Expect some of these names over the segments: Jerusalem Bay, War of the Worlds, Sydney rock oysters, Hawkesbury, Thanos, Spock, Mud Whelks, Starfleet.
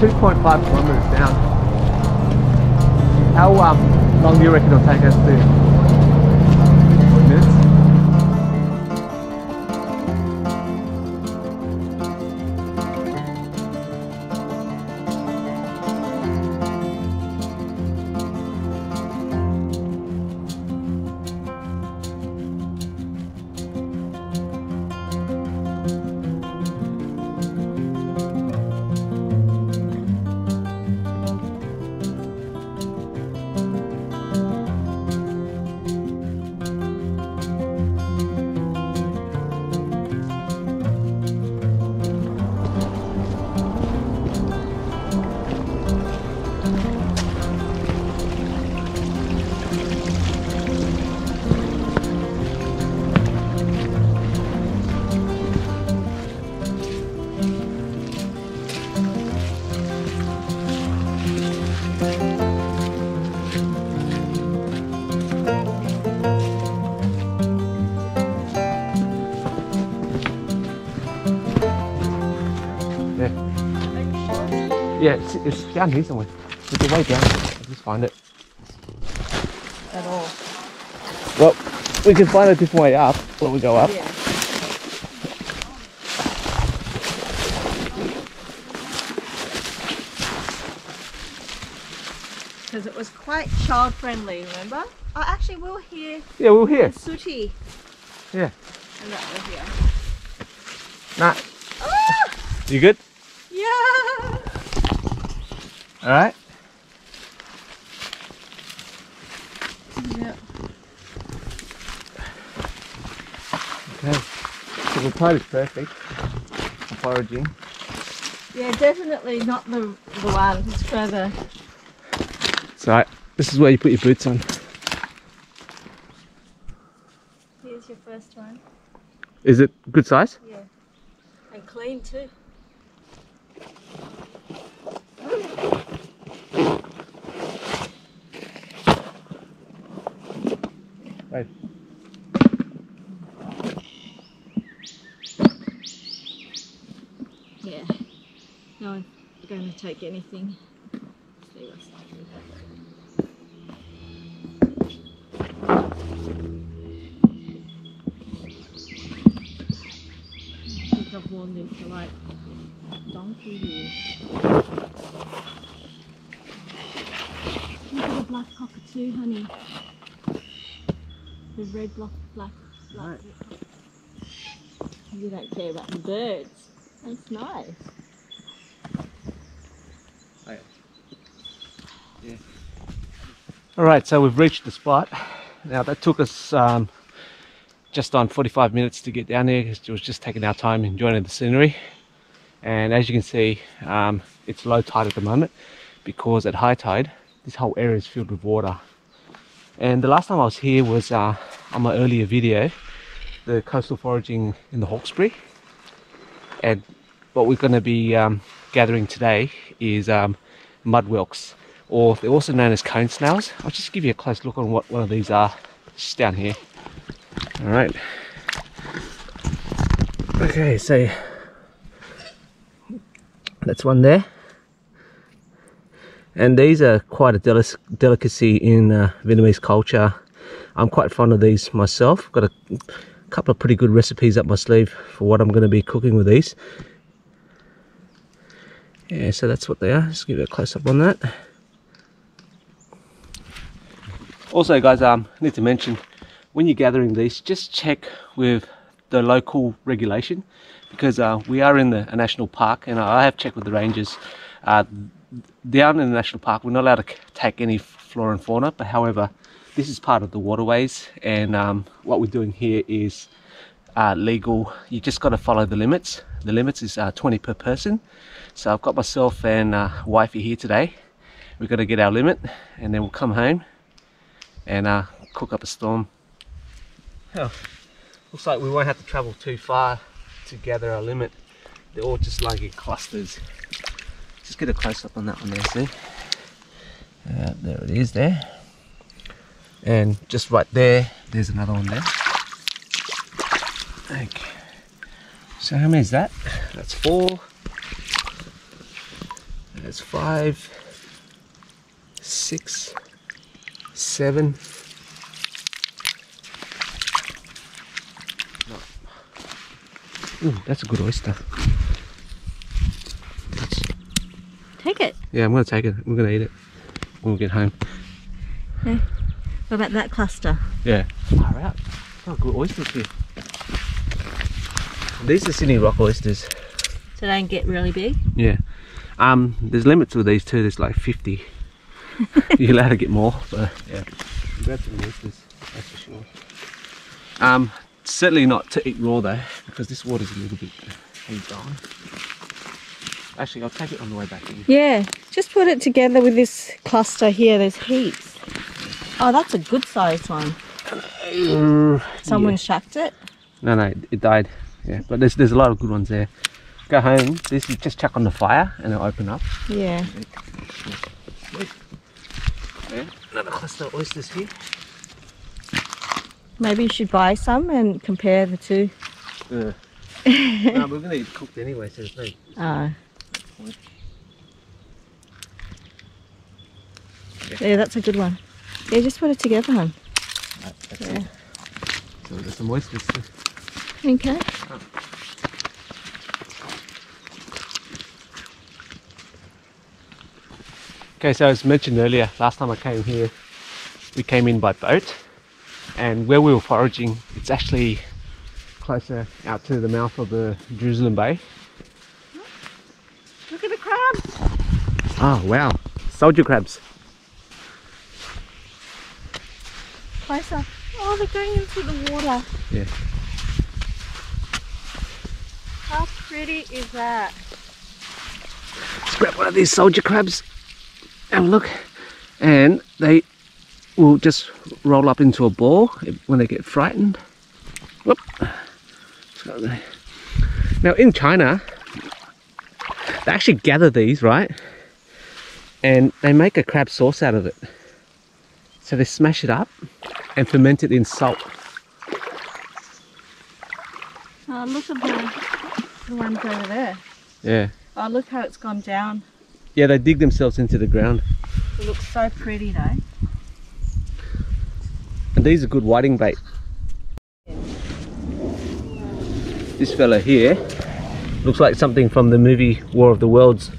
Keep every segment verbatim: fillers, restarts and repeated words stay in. two point five kilometres down. How um, long do you reckon it'll take us to? Yeah, it's, it's down here somewhere. It's way down. I'll just find it. At all. Well, we can find it this way up when we go up. Yeah. Because it was quite child friendly, remember? Oh, actually, we were here. Yeah, we were here. Suti. Yeah. And that was here. Nah. Ah! You good? Yeah. All right. Yep. Okay. So the plate is perfect. For foraging. Yeah, definitely not the the one. It's further. It's alright. This is where you put your boots on. Here's your first one. Is it good size? Yeah. And clean too. Right. Yeah, no one's going to take anything. See what's I think I've worn this for like donkey years. Look at the black cockatoo, honey. The red block, black, black. Right. You don't care about the birds. That's nice. Right. Yeah. All right, so we've reached the spot. Now that took us um, just on forty-five minutes to get down there. It was just taking our time enjoying the scenery. And as you can see, um, it's low tide at the moment because at high tide, this whole area is filled with water. And the last time I was here was uh, on my earlier video, the coastal foraging in the Hawkesbury. And what we're going to be um, gathering today is um, mud whelks, or they're also known as cone snails. I'll just give you a close look on what one of these are, just down here. All right. Okay, so that's one there. And these are quite a delic delicacy in uh, Vietnamese culture. I'm quite fond of these myself. Got a couple of pretty good recipes up my sleeve for what I'm going to be cooking with these. Yeah, so that's what they are. Just give it a close up on that. Also, guys, um, I need to mention, when you're gathering these, just check with the local regulation, because uh, we are in the a national park, and I have checked with the rangers. Uh, Down in the national park, we're not allowed to take any flora and fauna, but however, this is part of the waterways, and um, what we're doing here is uh, legal. You just got to follow the limits. The limits is uh, twenty per person. So I've got myself and uh, wifey here today. We're going to get our limit, and then we'll come home and uh, cook up a storm. Oh, looks like we won't have to travel too far to gather our limit. They're all just like in clusters. Just get a close up on that one there, see? Uh, there it is there. And just right there, there's another one there. Okay. So how many is that? That's four. That's That's five, six, seven. No. Ooh, that's a good oyster. That's... Take it. Yeah, I'm gonna take it. I'm gonna eat it when we get home. Okay. What about that cluster? Yeah. Far out. Oh, good oysters here. These are Sydney rock oysters. So they can get really big? Yeah. Um, there's limits with these too. There's like fifty. You're allowed to get more, but yeah. Grab some oysters, that's for sure. Um, certainly not to eat raw though, because this water's a little bit dry. Actually, I'll take it on the way back in. Yeah, just put it together with this cluster here. There's heaps. Oh, that's a good sized one. Uh, Someone yeah. Shacked it? No, no, it died. Yeah, but there's there's a lot of good ones there. Go home. This you just chuck on the fire and it'll open up. Yeah. Yeah. Another cluster of oysters here. Maybe you should buy some and compare the two. Yeah. No, we're gonna eat cooked anyway, so there's no. Oh. Yeah, that's a good one. Yeah, just put it together, hon. Right, yeah. It. So we've got some oysters too. Okay. Oh. Okay, so as mentioned earlier, last time I came here, we came in by boat, and where we were foraging, it's actually closer out to the mouth of the Jerusalem Bay. Look at the crabs! Oh wow, soldier crabs! Closer. Oh, they're going into the water. Yeah. How pretty is that? Let's grab one of these soldier crabs. Have a look, and they will just roll up into a ball when they get frightened. Whoop. Now in China, they actually gather these, right? And they make a crab sauce out of it. So they smash it up and ferment it in salt. Oh, look at the, the ones over there. Yeah. Oh, look how it's gone down. Yeah, they dig themselves into the ground. It looks so pretty though. And these are good whiting bait. This fella here looks like something from the movie War of the Worlds.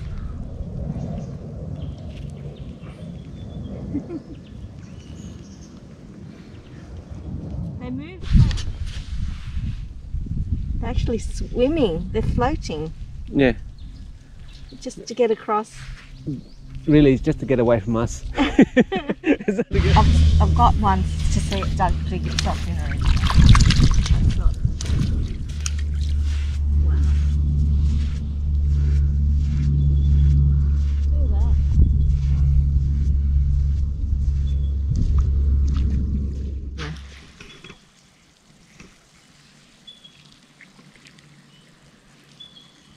They move. They're actually swimming, they're floating. Yeah. Just to get across. Really, it's just to get away from us. I've, I've got one to see it dug to get top in already. That's not... Wow. Look at that. Yeah.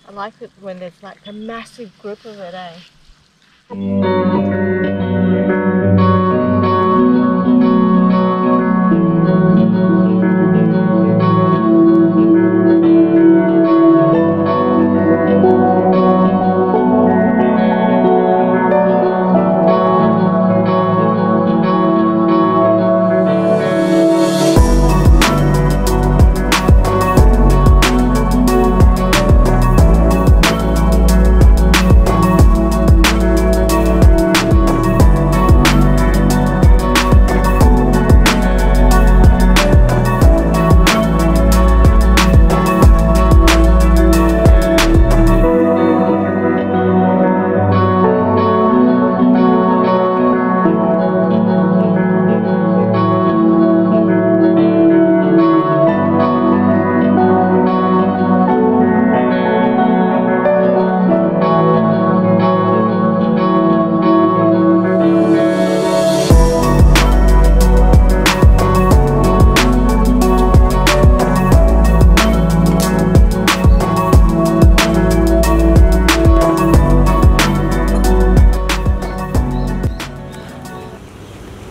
I like it when there's like a massive group of it, eh?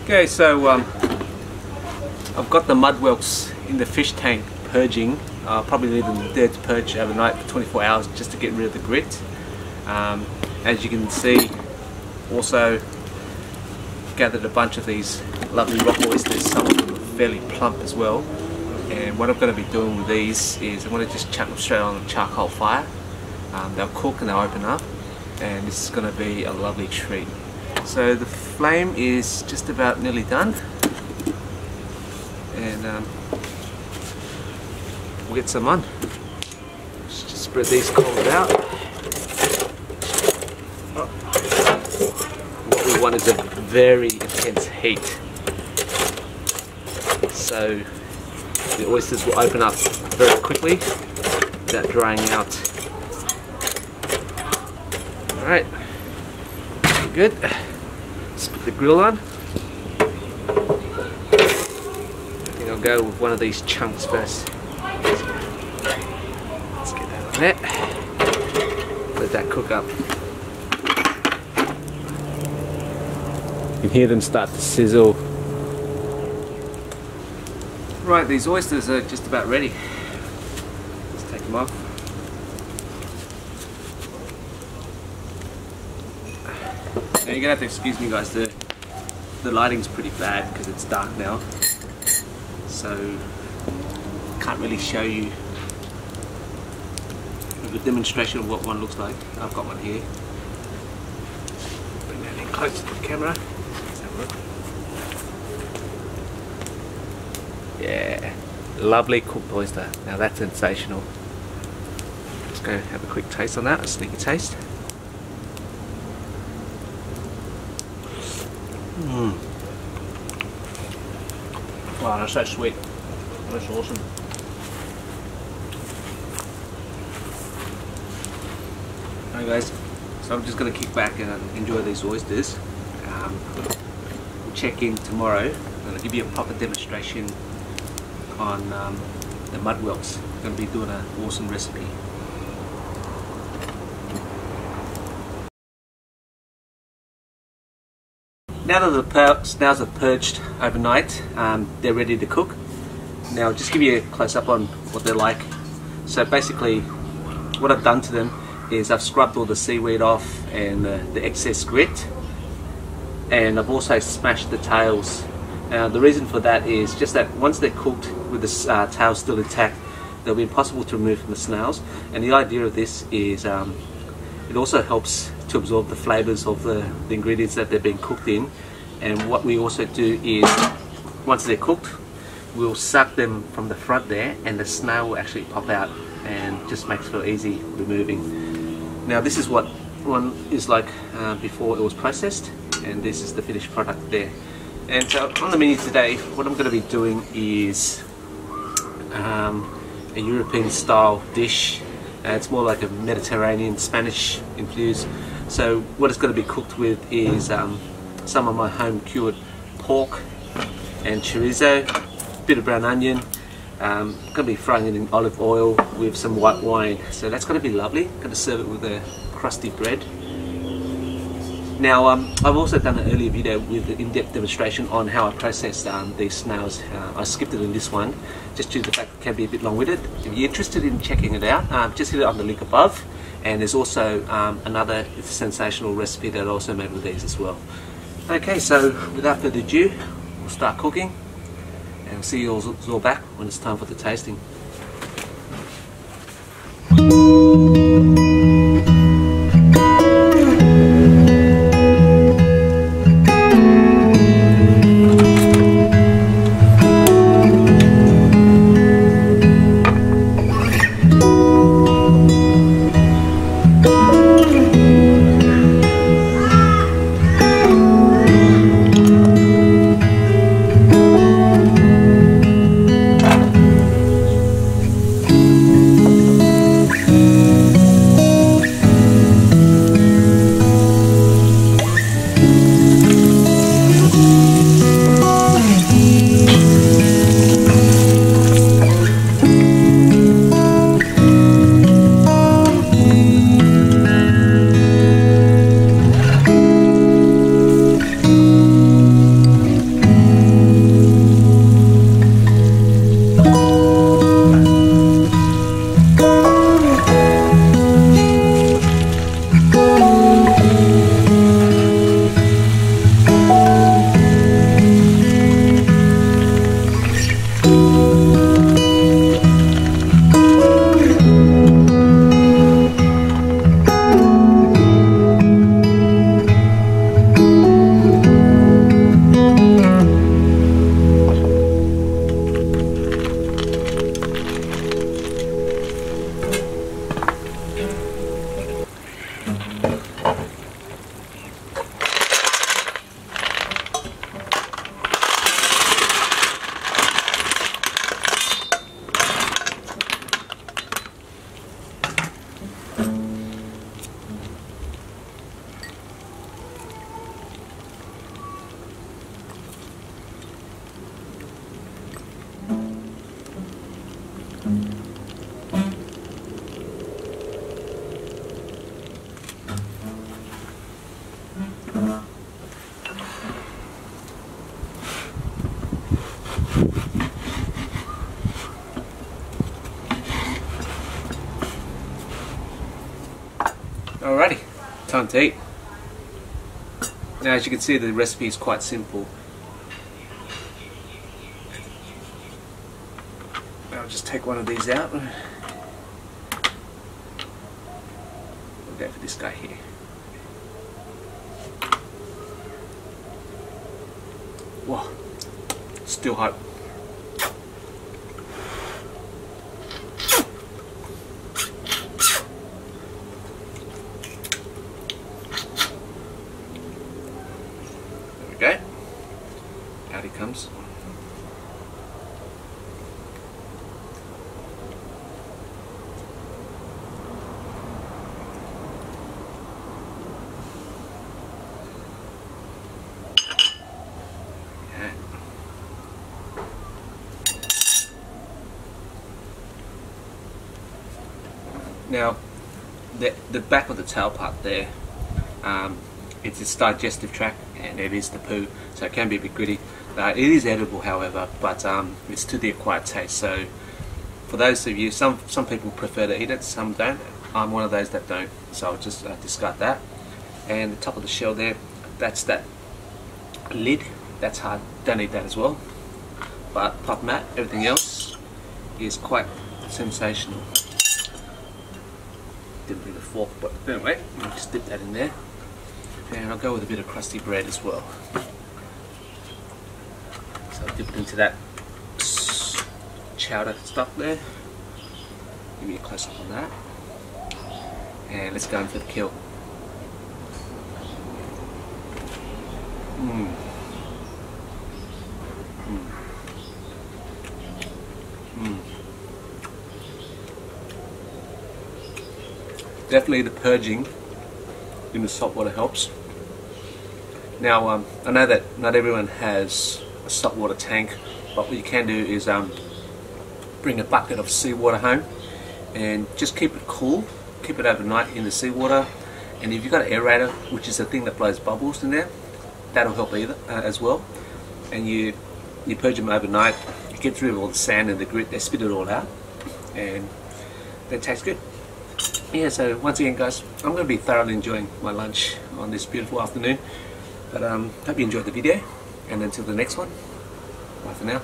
Okay, so um, I've got the mud whelks in the fish tank purging. I'll probably leave them there to purge overnight for twenty-four hours just to get rid of the grit. Um, as you can see, also gathered a bunch of these lovely rock oysters, some of them fairly plump as well. And what I'm going to be doing with these is I'm going to just chuck them straight on the charcoal fire. Um, they'll cook and they'll open up, and this is going to be a lovely treat. So the flame is just about nearly done, and um, we'll get some on. Let's just spread these coals out. Oh. What we want is a very intense heat, so the oysters will open up very quickly without drying out. Alright, good. Let's put the grill on. I think I'll go with one of these chunks first. Let's get that on there. Let that cook up. You can hear them start to sizzle. Right, these oysters are just about ready. Let's take them off. Now you're going to have to excuse me guys, the, the lighting's pretty bad because it's dark now, so can't really show you a good demonstration of what one looks like. I've got one here. Bring that in close to the camera. Let's have a look. Yeah, lovely cooked oyster. Now that's sensational. Let's go have a quick taste on that, a sneaky taste. Mm. Wow, that's so sweet. That's awesome. Alright guys, so I'm just going to kick back and enjoy these oysters. Um, we'll check in tomorrow. I'm going to give you a proper demonstration on um, the mud whelks. I'm going to be doing an awesome recipe. Now that the snails are perched overnight, um, they're ready to cook. Now I'll just give you a close up on what they're like. So basically what I've done to them is I've scrubbed all the seaweed off and uh, the excess grit, and I've also smashed the tails. Now the reason for that is just that once they're cooked with the uh, tails still intact, they'll be impossible to remove from the snails, and the idea of this is um, it also helps to absorb the flavours of the, the ingredients that they've been cooked in. And what we also do is, once they're cooked, we'll suck them from the front there, and the snail will actually pop out, and just makes for easy removing. Now this is what one is like uh, before it was processed, and this is the finished product there. And so on the menu today, what I'm going to be doing is um, a European style dish. Uh, it's more like a Mediterranean, Spanish infused. So what it's going to be cooked with is um, some of my home cured pork and chorizo, a bit of brown onion. Um, I'm going to be frying it in olive oil with some white wine. So that's going to be lovely. I'm going to serve it with a crusty bread. Now um, I've also done an earlier video with an in-depth demonstration on how I processed um, these snails. Uh, I skipped it in this one just due to the fact it can be a bit long-winded. If you're interested in checking it out, um, just hit it on the link above, and there's also um, another sensational recipe that I also made with these as well. Okay, so without further ado, we'll start cooking, and we'll see you all, all back when it's time for the tasting. Alrighty, time to eat. Now, as you can see, the recipe is quite simple. I'll just take one of these out. We'll go for this guy here. Whoa, still hot. There we go. Out he comes. Now, the, the back of the tail part there, um, it's its digestive tract, and it is the poo, so it can be a bit gritty. Uh, it is edible, however, but um, it's to the acquired taste. So, for those of you, some some people prefer to eat it, some don't. I'm one of those that don't, so I'll just uh, discard that. And the top of the shell there, that's that lid. That's hard. Don't eat that as well. But apart from that, everything else is quite sensational. Didn't bring a fork, but anyway, I'll just dip that in there, and I'll go with a bit of crusty bread as well. So I'll dip it into that chowder stuff there. Give me a close up on that, and let's go in for the kill. Mmm. Mmm. Mmm. Definitely the purging in the salt water helps. Now, um, I know that not everyone has a salt water tank, but what you can do is um, bring a bucket of seawater home and just keep it cool, keep it overnight in the seawater. And if you've got an aerator, which is the thing that blows bubbles in there, that'll help either uh, as well. And you you purge them overnight, you get through all the sand and the grit, they spit it all out, and they taste good. Yeah, so once again, guys, I'm going to be thoroughly enjoying my lunch on this beautiful afternoon. But um, hope you enjoyed the video, and until the next one, bye for now.